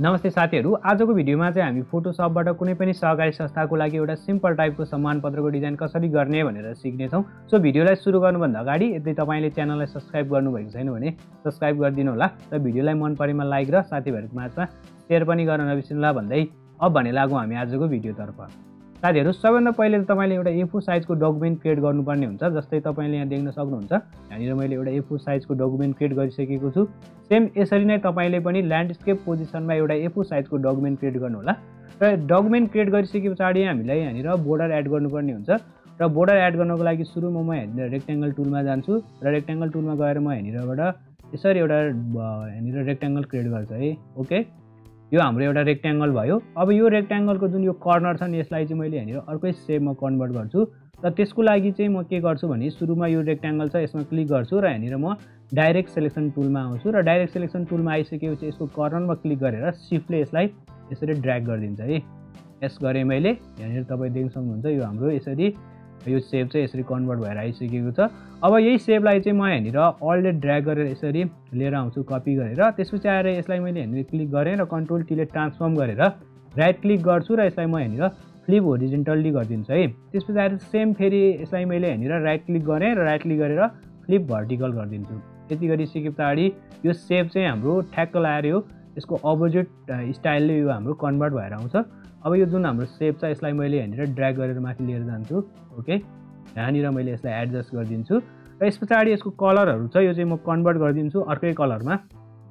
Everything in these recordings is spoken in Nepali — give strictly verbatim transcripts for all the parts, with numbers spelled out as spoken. नमस्ते साथीहरु, आजको भिडियोमा चाहिँ हामी फोटोसपबाट कुनै पनि सहकारी संस्थाको लागि एउटा सिम्पल टाइपको सम्मानपत्रको डिजाइन कसरी गर्ने भनेर सिक्ने छौं। सो भिडियोलाई सुरु गर्नुभन्दा अगाडि यदि तपाईले च्यानललाई सब्स्क्राइब गर्नुभएको छैन भने सब्स्क्राइब गरिदिनु होला र भिडियोलाई मन परेमा लाइक र साथीहरुको माझमा शेयर पनि गर्न नबिर्सनुला भन्दै अब भने लागौं हामी आजको भिडियोतर्फ। साथीहरु, सबैभन्दा पहिले त तपाईले एउटा ए फोर साइजको डकुमेन्ट क्रिएट गर्नुपर्ने हुन्छ। जस्तै तपाईले यहाँ देख्न सक्नुहुन्छ, यहाँ मैले एउटा ए फोर साइजको डकुमेन्ट क्रिएट गरिसकेको छु। सेम यसरी नै तपाईले पनि ल्यान्डस्केप पोजिसनमा एउटा ए फोर साइजको डकुमेन्ट क्रिएट गर्नु होला र डकुमेन्ट क्रिएट गरिसकेपछि हामीलाई यहाँ बोर्डर एड गर्नुपर्ने हुन्छ। र बोर्डर एड गर्नको लागि सुरुमा म यहाँ रेक्ट्याङ्गल टुलमा जान्छु र रेक्ट्याङ्गल टुलमा गएर म यहाँबाट यसरी एउटा यहाँ रेक्ट्याङ्गल क्रिएट गर्छु है। ओके, यो हाम्रो एउटा रेक्ट्याङ्गल भयो। अब यो रेक्ट्याङ्गलको जुन यो कर्नर छ नि यसलाई चाहिँ मैले यहाँ अर्कै सेपमा कन्भर्ट गर्छु र त्यसको लागि चाहिँ म के गर्छु भने सुरुमा यो रेक्ट्याङ्गल छ यसमा क्लिक गर्छु र यहाँ म डाइरेक्ट सेलेक्सन टुलमा आउँछु र डाइरेक्ट सेलेक्सन टुलमा आइसकेपछि यसको कर्नरमा क्लिक गरेर सिफ्टले यसलाई यसरी ड्र्याग गरिदिन्छ है। यस गरेँ मैले, यहाँनिर तपाईँ देख्न सक्नुहुन्छ यो हाम्रो यसरी यो सेप चाहिँ यसरी कन्भर्ट भएर आइसकेको छ। अब यही सेपलाई चाहिँ म यहाँनिर अलले ड्र्याग गरेर यसरी लिएर आउँछु कपी गरेर, त्यसपछि आएर यसलाई मैले यहाँनिर क्लिक गरेँ र कन्ट्रोल टीले ट्रान्सफर्म गरेर राइट क्लिक गर्छु र यसलाई म यहाँनिर फ्लिप होरिजेन्टल्ली गरिदिन्छु है। त्यसपछि आएर सेम फेरि यसलाई मैले यहाँनिर राइट क्लिक गरेँ र राइट क्लिक गरेर फ्लिप भर्टिकल गरिदिन्छु। यति गरिसके पछाडि यो सेप चाहिँ हाम्रो ठ्याक्क लगाएर यो यसको अपोजिट स्टाइलले यो हाम्रो कन्भर्ट भएर आउँछ। अब यो जुन हाम्रो सेप छ यसलाई मैले यहाँनिर ड्र्याग गरेर माथि लिएर जान्छु। ओके, यहाँनिर मैले यसलाई एडजस्ट गरिदिन्छु र यस पछाडि यसको कलरहरू छ यो चाहिँ म कन्भर्ट गरिदिन्छु अर्कै कलरमा।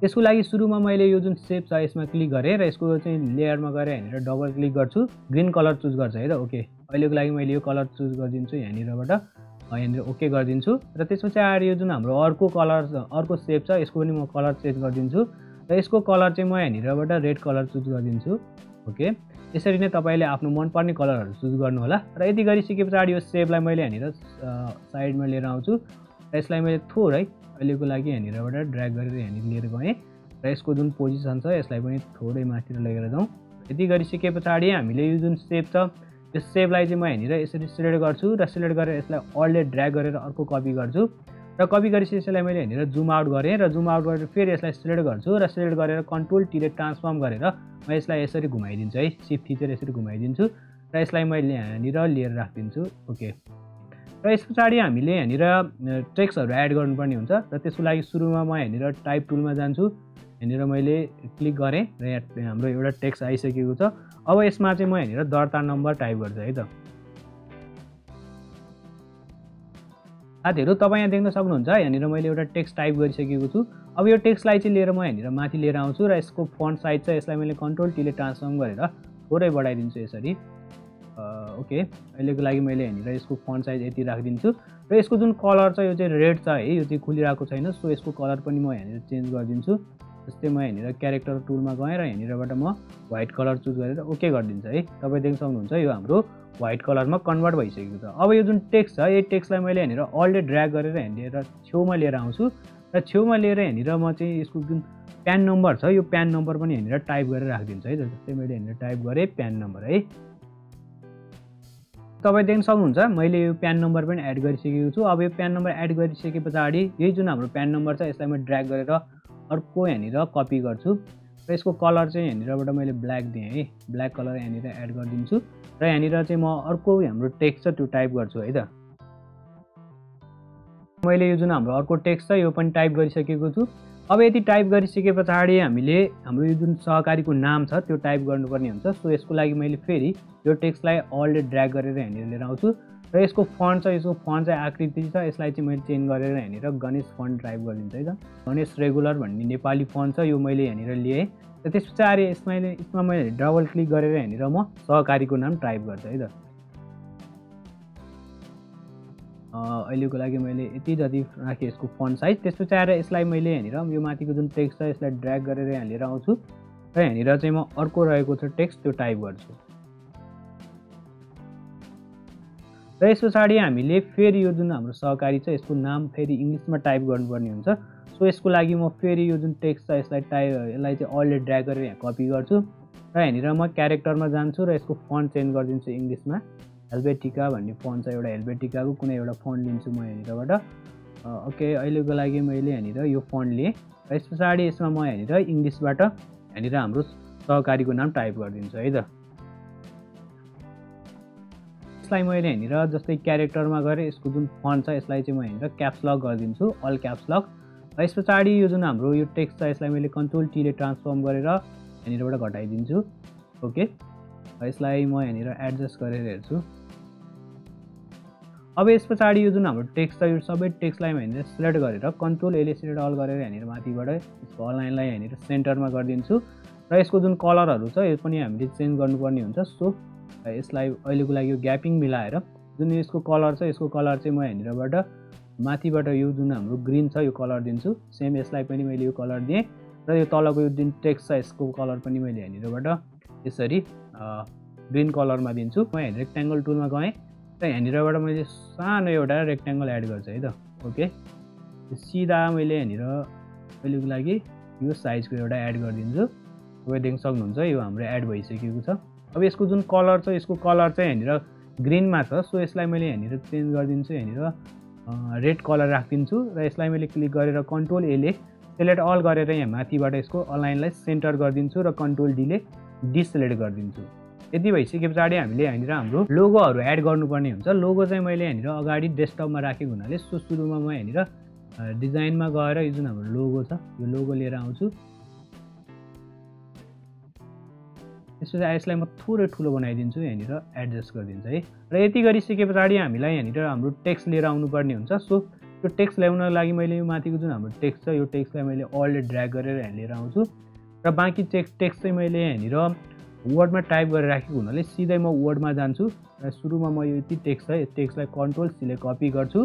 यसको लागि सुरुमा मैले यो जुन सेप छ यसमा क्लिक गरेँ र यसको चाहिँ लेयरमा गएर यहाँनिर डबल क्लिक गर्छु, ग्रिन कलर चुज गर्छु है। र ओके, अहिलेको लागि मैले यो कलर चुज गरिदिन्छु यहाँनिरबाट, यहाँनिर ओके गरिदिन्छु र त्यसपछि आएर यो जुन हाम्रो अर्को कलर अर्को सेप छ यसको पनि म कलर चेन्ज गरिदिन्छु र यसको कलर चाहिँ म यहाँनिरबाट रेड कलर चुज गरिदिन्छु। ओके, यसरी नै तपाईले आफ्नो मनपर्ने कलरहरू चुज गर्नु होला र यति गरिसके पछाडि यो सेपलाई मैले यहाँनिर साइडमा लिएर आउँछु र यसलाई मैले थोरै अहिलेको लागि यहाँनिरबाट ड्र्याग गरेर यहाँनिर लिएर गएँ र यसको जुन पोजिसन छ यसलाई पनि थोरै माथितिर लगेर जाउँ। यति गरिसके पछाडि हामीले यो जुन सेप छ यो सेपलाई चाहिँ म यहाँनिर यसरी सिलेक्ट गर्छु र सिलेक्ट गरेर यसलाई अलले ड्र्याग गरेर अर्को कपी गर्छु र कपी गरिसकेपछि यसलाई मैले यहाँनिर जुम आउट गरेँ र जुम आउट गरेर फेरि यसलाई सिलेक्ट गर्छु र सिलेक्ट गरेर कन्ट्रोल टीले ट्रान्सफर्म गरेर म यसलाई यसरी घुमाइदिन्छु है, सिफ्ट थिचेर यसरी घुमाइदिन्छु र यसलाई मैले यहाँनिर लिएर राखिदिन्छु। ओके, र यस पछाडि हामीले यहाँनिर टेक्स्टहरू एड गर्नुपर्ने हुन्छ र त्यसको लागि सुरुमा म यहाँनिर टाइप टुलमा जान्छु, यहाँनिर मैले क्लिक गरेँ र यहाँ हाम्रो एउटा टेक्स्ट आइसकेको छ। अब यसमा चाहिँ म यहाँनिर दर्ता नम्बर टाइप गर्छु है। त साथीहरु, तपाईँ यहाँ देख्न सक्नुहुन्छ यहाँनिर मैले एउटा टेक्स्ट टाइप गरिसकेको छु। अब यो टेक्स्टलाई चाहिँ लिएर म यहाँनिर माथि लिएर आउँछु र यसको फन्ट साइज छ यसलाई मैले कन्ट्रोल टीले ट्रान्सफर्म गरेर थोरै बढाइदिन्छु यसरी। ओके, अहिलेको लागि मैले यहाँनिर यसको फन्ट साइज यति राखिदिन्छु र यसको जुन कलर छ यो चाहिँ रेड छ है, यो चाहिँ खुलिरहेको छैन सो यसको कलर पनि म यहाँनिर चेन्ज गरिदिन्छु। जस्तै म यहाँनिर क्यारेक्टर टुलमा गएँ र यहाँनिरबाट म व्हाइट कलर चुज गरेर ओके गरिदिन्छु है। तपाईँ देख्न सक्नुहुन्छ यो हाम्रो व्हाइट कलरमा कन्भर्ट भइसकेको छ। अब यो जुन टेक्स्ट छ यही टेक्स्टलाई मैले यहाँनिर अलले ड्र्याग गरेर यहाँनिर छेउमा लिएर आउँछु र छेउमा लिएर यहाँनिर म चाहिँ यसको जुन प्यान नम्बर छ यो प्यान नम्बर पनि यहाँनिर टाइप गरेर राखिदिन्छु है। जस्तै मैले यहाँनिर टाइप गरेँ प्यान नम्बर है। तपाईँ देख्न सक्नुहुन्छ मैले यो प्यान नम्बर पनि एड गरिसकेको छु। अब यो प्यान नम्बर एड गरिसके पछाडि यही जुन हाम्रो प्यान नम्बर छ यसलाई म ड्र्याग गरेर अर्को यहाँनिर कपी गर्छु र यसको कलर चाहिँ यहाँनिरबाट मैले ब्ल्याक दिएँ है, ब्ल्याक कलर यहाँनिर एड गरिदिन्छु र यहाँनिर चाहिँ म अर्को हाम्रो टेक्स्ट छ त्यो टाइप गर्छु है। त मैले यो जुन हाम्रो अर्को टेक्स्ट छ यो पनि टाइप गरिसकेको छु। अब यति टाइप गरिसके पछाडि हामीले हाम्रो यो जुन सहकारीको नाम छ त्यो टाइप गर्नुपर्ने हुन्छ। सो यसको लागि मैले फेरि यो टेक्स्टलाई अलले ड्र्याग गरेर यहाँनिर लिएर आउँछु र यसको फन्ट छ यसको फन्ट चाहिँ आकृति छ यसलाई चाहिँ मैले चेन्ज गरेर यहाँनिर गणेश फन्ट टाइप गरिदिन्छु है। त गणेश रेगुलर भन्ने नेपाली फन्ट छ यो मैले यहाँनिर लिएँ र त्यस पछाडि यसमा यसमा मैले डबल क्लिक गरेर यहाँनिर म सहकारीको नाम टाइप गर्छु है। त अहिलेको लागि मैले यति जति राखेँ यसको फन्ट साइज। त्यस पछाडि यसलाई मैले यहाँनिर यो माथिको जुन टेक्स्ट छ यसलाई ड्र्याग गरेर यहाँ लिएर आउँछु र यहाँनिर चाहिँ म अर्को रहेको छ टेक्स्ट त्यो टाइप गर्छु र यस पछाडि हामीले फेरि यो जुन हाम्रो सहकारी छ यसको नाम फेरि इङ्ग्लिसमा टाइप गर्नुपर्ने हुन्छ। सो यसको लागि म फेरि यो जुन टेक्स्ट छ यसलाई टाइप यसलाई चाहिँ अलले ड्र्याग गरेर यहाँ कपी गर्छु र यहाँनिर म क्यारेक्टरमा जान्छु र यसको फन्ट चेन्ज गरिदिन्छु इङ्ग्लिसमा, हेल्भेटिका भन्ने फन्ट छ एउटा हेल्भेटिकाको कुनै एउटा फन्ट लिन्छु म यहाँनिरबाट। ओके, अहिलेको लागि मैले यहाँनिर यो फन्ट लिएँ र यस पछाडि यसमा म यहाँनिर इङ्ग्लिसबाट यहाँनिर हाम्रो सहकारी को नाम टाइप कर दिन्छु है त। यसलाई मैले हेनेर जस्तै क्यारेक्टर में गरे इसको जुन फन्ट छ यसलाई चाहिँ म हेनेर क्याप्स लक कर दिन्छु, अल क्याप्स लक। र यसपछि यो जुन हाम्रो यो टेक्स्ट छ यसलाई मैले कन्ट्रोल टी ले ट्रान्सफर्म गरेर हेनेरबाट घटाइदिन्छु। ओके, यसलाई म हेनेर एडजस्ट गरेर हेर्छु। अब यसपछि यो जुन हाम्रो टेक्स्ट छ यो सबै टेक्स्टलाई मैले सिलेक्ट गरेर कन्ट्रोल एले सिलेक्ट अल गरेर हेनेर माथिबाट यसको लाइनलाई हेनेर सेन्टरमा गर्दिन्छु। र यसको जुन कलरहरु छ यो पनि हामीले चेन्ज गर्नुपर्ने हुन्छ। सो यसलाई अहिलेको लागि यो ग्यापिङ मिलाएर जुन यसको कलर छ यसको कलर चाहिँ म हेनेरबाट माथिबाट यो जुन हाम्रो ग्रीन छ यो कलर दिन्छु। सेम यसलाई पनि मैले यो कलर दिएँ र यो तलको यो जुन टेक्स्ट छ यसको कलर पनि मैले हेनेरबाट यसरी ग्रीन कलरमा दिन्छु। म रेक्ट्याङ्गल टुलमा गएँ र हेनेरबाट मैले सानो एउटा रेक्ट्याङ्गल एड गर्छु है त। ओके, सिधा मैले हेनेर अहिलेको लागि यो साइजको एउटा एड गरिदिन्छु। तपाईँ देख्न सक्नुहुन्छ यो हाम्रो एड भइसकेको छ। अब इसको जो कलर छ यसको कलर चाहिँ हेनेर ग्रीन में छ। सो यसलाई मैले हेनेर चेन्ज गरिदिन्छु, हेनेर रेड कलर राखिदिन्छु र यसलाई मैले क्लिक गरेर कन्ट्रोल एले सिलेक्ट अल गरेर यहाँ माथिबाट यसको अलाइनलाई सेन्टर गरिदिन्छु र कन्ट्रोल डीले डिसेलेक्ट गरिदिन्छु। यति भइसकेपछि हामीले यहाँ हाम्रो लोगोहरू एड गर्नुपर्ने हुन्छ। लोगो चाहिँ मैले हेनेर अगाडि डेस्कटपमा राखेको हुनाले सो सुरुमा म हेनेर डिजाइनमा गएर यो जुन हाम्रो लोगो छ यो लोगो लिएर आउँछु। त्यसपछि यसलाई म थोरै ठुलो बनाइदिन्छु, यहाँनिर एडजस्ट गरिदिन्छु है। र यति गरिसके पछाडि हामीलाई यहाँनिर हाम्रो टेक्स्ट लिएर आउनुपर्ने हुन्छ। सो त्यो टेक्स्ट ल्याउनको लागि मैले यो माथिको जुन हाम्रो टेक्स्ट छ यो टेक्स्टलाई मैले अलले ड्र्याग गरेर यहाँ लिएर आउँछु र बाँकी टेक्स्ट टेक्स्ट चाहिँ मैले यहाँनिर वर्डमा टाइप गरेर राखेको हुनाले सिधै म वर्डमा जान्छु र सुरुमा म यो यति टेक्स्ट छ यो टेक्स्टलाई कन्ट्रोल सीले कपी गर्छु।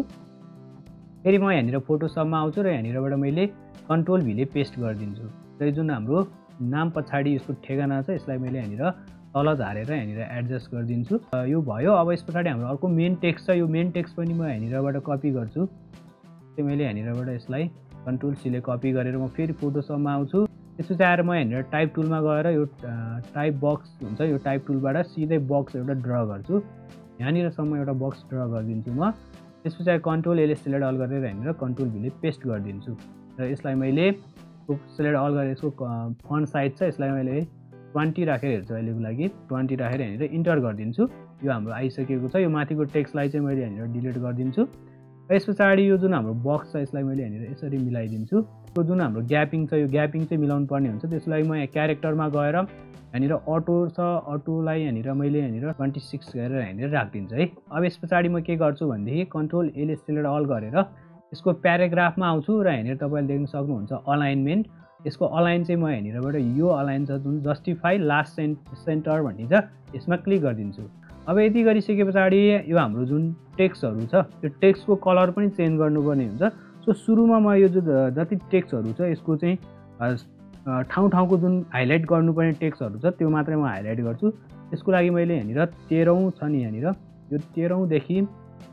फेरि म यहाँनिर फोटोसपमा आउँछु र यहाँनिरबाट मैले कन्ट्रोल भीले पेस्ट गरिदिन्छु र जुन हाम्रो नाम पछाडि यसको ठेगाना छ यसलाई मैले यहाँ तल झारेर यहाँ एडजस्ट गरिदिन्छु। यो भयो। अब इस पछाडि हाम्रो अर्को मेन टेक्स्ट छ यो मेन टेक्स्ट पनि म यहाँनिरबाट कपी गर्छु। त्यो मैले यहाँनिरबाट यसलाई कन्ट्रोल सीले कपी गरेर म फेरि फोटोसपमा आउँछु। त्यसपछि आएर म यहाँनिर टाइप टुलमा गएर यो टाइप बक्स हुन्छ यो टाइप टुलबाट सिधै बक्स एउटा ड्र गर्छु। यहाँनिरसम्म एउटा बक्स ड्र गरिदिन्छु म। त्यसपछि आएर कन्ट्रोल एले सिलेक्ट अल गरेर यहाँनिर कन्ट्रोल भीले पेस्ट गरिदिन्छु र यसलाई मैले सिलेक्ट अल गरेर यसको फन्ट साइज छ यसलाई मैले ट्वेन्टी राखेर हेर्छु, अहिलेको लागि ट्वेन्टी राखेर यहाँनिर इन्टर गरिदिन्छु। यो हाम्रो आइसकेको छ। यो माथिको टेक्स्टलाई चाहिँ मैले यहाँनिर डिलिट गरिदिन्छु र यस पछाडि यो जुन हाम्रो बक्स छ यसलाई मैले यहाँनिर यसरी मिलाइदिन्छु। यो जुन हाम्रो ग्यापिङ छ यो ग्यापिङ चाहिँ मिलाउनु पर्ने हुन्छ। त्यसलाई म यहाँ क्यारेक्टरमा गएर यहाँनिर अटो छ अटोलाई यहाँनिर मैले यहाँनिर ट्वेन्टी सिक्स गरेर यहाँनिर राखिदिन्छु है। अब यस पछाडि म के गर्छु भनेदेखि कन्ट्रोल एले सिलेक्ट अल गरेर यसको प्याराग्राफमा आउँछु र यहाँनिर तपाईँले देख्न सक्नुहुन्छ अलाइनमेन्ट। यसको अलाइन चाहिँ म यहाँनिरबाट यो अलाइन छ जुन जस्टिफाई लास्ट सेन् सेन्टर भनिन्छ यसमा क्लिक गरिदिन्छु। अब यति गरिसके पछाडि यो हाम्रो जुन टेक्स्टहरू छ यो टेक्स्टको कलर पनि चेन्ज गर्नुपर्ने हुन्छ। सो सुरुमा म यो जुन जति टेक्स्टहरू छ यसको चाहिँ ठाउँ ठाउँको जुन हाइलाइट गर्नुपर्ने टेक्स्टहरू छ त्यो मात्रै म हाइलाइट गर्छु। यसको लागि मैले यहाँनिर तेह्रौँ छ नि यहाँनिर यो तेह्रौँदेखि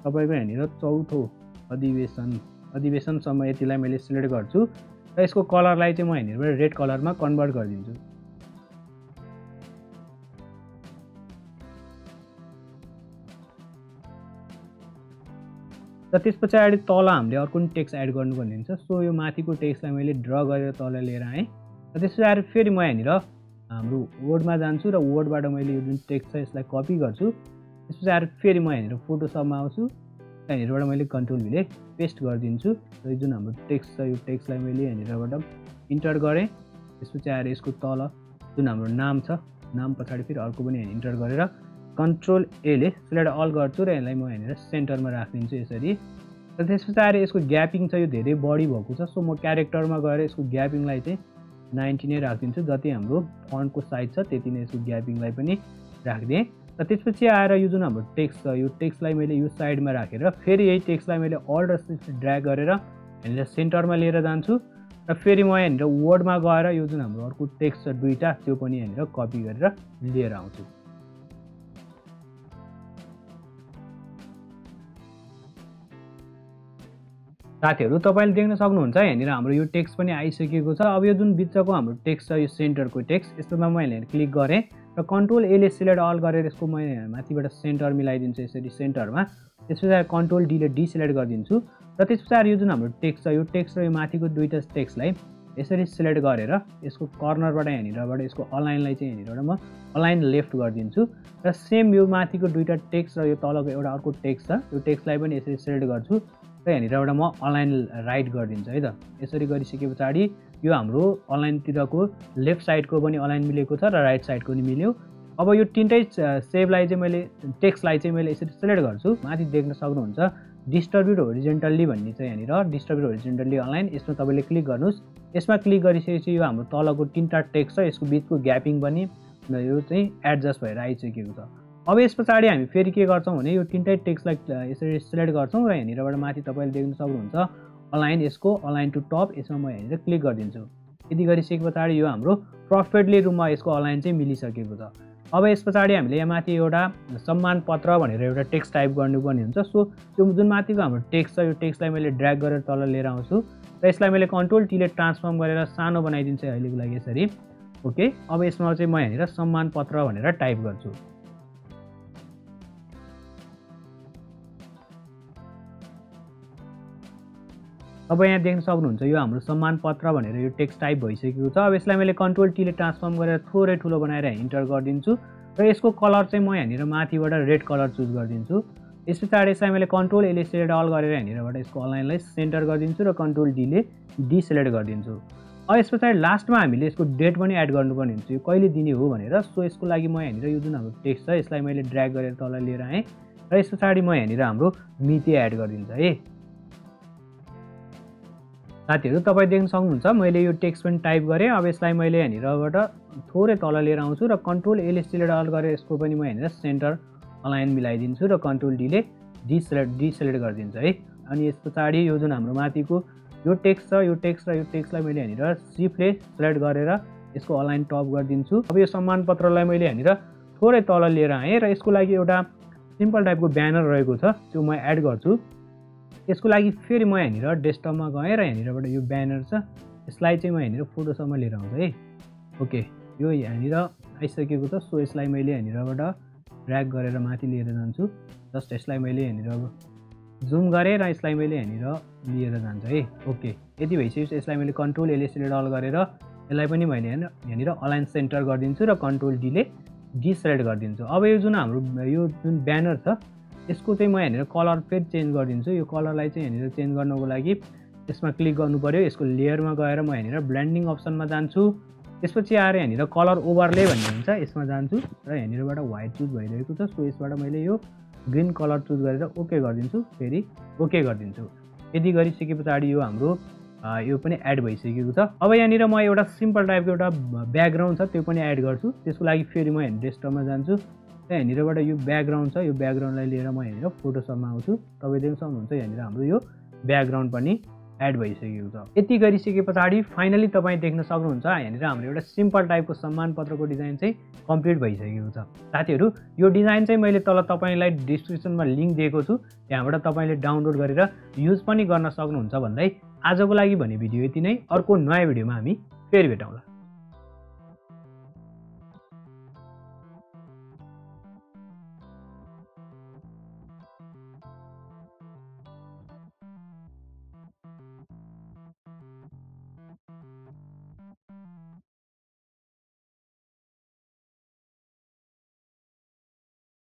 तपाईँको यहाँनिर चौथो अधिवेशन अधिवेशनसम्म यतिलाई मैले सिलेक्ट गर्छु र यसको कलरलाई चाहिँ म यहाँनिरबाट रेड कलरमा कन्भर्ट गरिदिन्छु। र त्यस पछाडि तल हामीले अर्को पनि टेक्स्ट एड गर्नुपर्ने हुन्छ। सो यो माथिको टेक्स्टलाई मैले ड्र गरेर तल लिएर आएँ र त्यस पछाडि फेरि म यहाँनिर हाम्रो वर्डमा जान्छु र वर्डबाट मैले यो जुन टेक्स्ट छ यसलाई कपी गर्छु। त्यस पछाडि फेरि म यहाँनिर फोटोसपमा आउँछु, यहाँनिरबाट मैले कन्ट्रोल भीले पेस्ट गरिदिन्छु र जुन हाम्रो टेक्स्ट छ यो टेक्स्टलाई मैले यहाँनिरबाट इन्टर गरेँ। त्यसपछि आएर यसको तल जुन हाम्रो नाम छ नाम पछाडि फेरि अर्को पनि यहाँ इन्टर गरेर कन्ट्रोल एले सिलेक्ट अल गर्छु र यसलाई म यहाँनिर सेन्टरमा राखिदिन्छु यसरी। र त्यसपछि आएर यसको ग्यापिङ छ यो धेरै बढी भएको छ। सो म क्यारेक्टरमा गएर यसको ग्यापिङलाई चाहिँ नाइन्टी नै राखिदिन्छु। जति हाम्रो फन्टको साइज छ त्यति नै यसको ग्यापिङलाई पनि राखिदिएँ। र त्यसपछि आएर यो जुन हाम्रो टेक्स्ट छ यो टेक्स्टलाई मैले यो साइडमा राखेर फेरि यही टेक्स्टलाई मैले अल्ट र सिफ्ट ड्र्याग गरेर यहाँनिर सेन्टरमा लिएर जान्छु र फेरि म यहाँनिर वर्डमा गएर यो जुन हाम्रो अर्को टेक्स्ट छ दुईवटा त्यो पनि यहाँनिर कपी गरेर लिएर आउँछु। साथीहरू तपाईँले देख्न सक्नुहुन्छ यहाँनिर हाम्रो यो टेक्स्ट पनि आइसकेको छ। अब यो जुन बिचको हाम्रो टेक्स्ट छ यो सेन्टरको टेक्स्ट यस्तोमा म यहाँनिर क्लिक गरेँ र कन्ट्रोल एले सिलेक्ट अल गरेर यसको म माथिबाट सेन्टर मिलाइदिन्छु यसरी सेन्टरमा। त्यस पछाडि कन्ट्रोल डीले डिसेलेक्ट गरिदिन्छु र त्यस पछाडि यो जुन हाम्रो टेक्स्ट छ यो टेक्स्ट र यो माथिको दुईवटा टेक्स्टलाई यसरी सिलेक्ट गरेर यसको कर्नरबाट यहाँनिरबाट यसको अलाइनलाई चाहिँ यहाँनिरबाट म अलाइन लेफ्ट गर्दिन्छु र सेम यो माथिको दुईटा टेक्स्ट र यो तलको एउटा अर्को टेक्स्ट छ यो टेक्स्टलाई पनि यसरी सिलेक्ट गर्छु र यहाँनिरबाट म अलाइन राइट गरिदिन्छु है त। यसरी गरिसके पछाडि यो हाम्रो अलाइनतिरको लेफ्ट साइडको पनि अलाइन मिलेको छ र राइट साइडको पनि मिल्यो। अब यो तिनटै सेभलाई चाहिँ मैले टेक्स्टलाई चाहिँ मैले यसरी सिलेक्ट गर्छु। माथि देख्न सक्नुहुन्छ डिस्ट्रिब्युट होरिजेन्टल्ली भन्ने चाहिँ यहाँनिर डिस्ट्रिब्युट होरिजेन्टल्ली अलाइन, यसमा तपाईँले क्लिक गर्नुहोस्। यसमा क्लिक गरिसकेपछि यो हाम्रो तलको तिनवटा टेक्स्ट छ यसको बिचको ग्यापिङ पनि यो चाहिँ एडजस्ट भएर आइसकेको छ। अब यस पछाडि हामी फेरि के गर्छौँ भने यो तिनटै टेक्स्टलाई यसरी सिलेक्ट गर्छौँ र यहाँनिरबाट माथि तपाईँले देख्न सक्नुहुन्छ अलाइन, यसको अलाइन टु टप, यसमा म यहाँनिर क्लिक गरिदिन्छु। यति गरिसके पछाडि यो हाम्रो पर्फेक्टली रूपमा यसको अलाइन चाहिँ मिलिसकेको छ। अब यस पछाडि हामीले यहाँ माथि एउटा सम्मान पत्र भनेर एउटा टेक्स्ट टाइप गर्नुपर्ने हुन्छ। सो त्यो जुन माथिको हाम्रो टेक्स्ट छ यो टेक्स्टलाई मैले ड्र्याग गरेर तल लिएर आउँछु र यसलाई मैले कन्ट्रोल टीले ट्रान्सफर्म गरेर सानो बनाइदिन्छु अहिलेको लागि यसरी। ओके, अब यसमा चाहिँ म यहाँनिर सम्मान पत्र भनेर टाइप गर्छु। अब यहाँ देख्न सक्नुहुन्छ यो हाम्रो सम्मान पत्र भनेर यो टेक्स्ट टाइप भइसकेको छ। अब यसलाई मैले कन्ट्रोल टीले ट्रान्सफर्म गरेर थोरै ठुलो बनाएर इन्टर गरिदिन्छु र यसको कलर चाहिँ म यहाँनिर माथिबाट रेड कलर चुज गरिदिन्छु। यस पछाडि यसलाई मैले कन्ट्रोल एले सेलेक्ट अल गरेर यहाँनिरबाट यसको अलाइनलाई सेन्टर गरिदिन्छु र कन्ट्रोल डीले डिसेलेक्ट गरिदिन्छु। अब यस पछाडि लास्टमा हामीले यसको डेट पनि एड गर्नुपर्ने हुन्छ, यो कहिले दिने हो भनेर। सो यसको लागि म यहाँनिर यो जुन हाम्रो टेक्स्ट छ यसलाई मैले ड्र्याग गरेर तल लिएर आएँ र यस पछाडि म यहाँनिर हाम्रो मिति एड गरिदिन्छु है। साथीहरू तपाईँ देख्न सक्नुहुन्छ मैले यो टेक्स्ट पनि टाइप गरेँ। अब यसलाई मैले यहाँनिरबाट थोरै तल लिएर आउँछु र कन्ट्रोल एले सिलेक्ट अल गरेर यसको पनि म यहाँनिर सेन्टर अलाइन मिलाइदिन्छु र कन्ट्रोल डीले डिसेलेक्ट डिसेलेक्ट गरिदिन्छु है। अनि यस पछाडि यो जुन हाम्रो माथिको यो टेक्स्ट छ यो टेक्स्ट र यो टेक्स्टलाई मैले यहाँनिर सिफ्टले सिलेक्ट गरेर यसको अलाइन टप गरिदिन्छु। अब यो सम्मान पत्रलाई मैले यहाँनिर थोरै तल लिएर आएँ र यसको लागि एउटा सिम्पल टाइपको ब्यानर रहेको छ त्यो म एड गर्छु। यसको लागि फेरि म यहाँनिर डेस्कटपमा गएर यहाँनिरबाट यो ब्यानर छ यसलाई चाहिँ म यहाँनिर फोटोसपमा लिएर आउँछु है। ओके, यो यहाँनिर आइसकेको छ। सो यसलाई मैले यहाँनिरबाट ड्र्याग गरेर माथि लिएर जान्छु। जस्ट यसलाई मैले यहाँनिर जुम गरेँ र यसलाई मैले यहाँनिर लिएर जान्छु है। ओके, यति भइसकेपछि यसलाई मैले कन्ट्रोल एले सिलेक्ट अल गरेर यसलाई पनि मैले यहाँनिर अलाइन सेन्टर गरिदिन्छु र कन्ट्रोल डीले डिसेलेक्ट गरिदिन्छु। अब यो जुन हाम्रो यो जुन ब्यानर छ यसको चाहिँ म यहाँनिर कलर फेरि चेन्ज गरिदिन्छु। यो कलरलाई चाहिँ यहाँनिर चेन्ज गर्नुको लागि यसमा क्लिक गर्नु पऱ्यो, यसको लेयरमा गएर म यहाँनिर ब्लेन्डिङ अप्सनमा जान्छु। त्यसपछि आएर यहाँनिर कलर ओभरले भन्ने हुन्छ यसमा जान्छु र यहाँनिरबाट व्हाइट चुज भइरहेको छ। सो यसबाट मैले यो ग्रिन कलर चुज गरेर ओके गरिदिन्छु, फेरि ओके गरिदिन्छु। यदि गरिसके पछाडि यो हाम्रो यो पनि एड भइसकेको छ। अब यहाँनिर म एउटा सिम्पल टाइपको एउटा ब्याकग्राउन्ड छ त्यो पनि एड गर्छु। त्यसको लागि फेरि म यहाँ डेस्कटपमा जान्छु र यहाँनिरबाट यो ब्याकग्राउन्ड छ यो ब्याकग्राउन्डलाई लिएर म यहाँनिर फोटोसपमा आउँछु। तपाईँ देख्न सक्नुहुन्छ यहाँनिर हाम्रो यो ब्याकग्राउन्ड पनि एड भइसकेको छ। यति गरिसके पछाडि फाइनली तपाईँ देख्न सक्नुहुन्छ यहाँनिर हाम्रो एउटा सिम्पल टाइपको सम्मान पत्रको डिजाइन चाहिँ कम्प्लिट भइसकेको छ। साथीहरू यो डिजाइन चाहिँ मैले तल तपाईँलाई डिस्क्रिप्सनमा लिङ्क दिएको छु, त्यहाँबाट तपाईँले डाउनलोड गरेर युज पनि गर्न सक्नुहुन्छ। भन्दै आजको लागि भने भिडियो यति नै, अर्को नयाँ भिडियोमा हामी फेरि भेटौँला।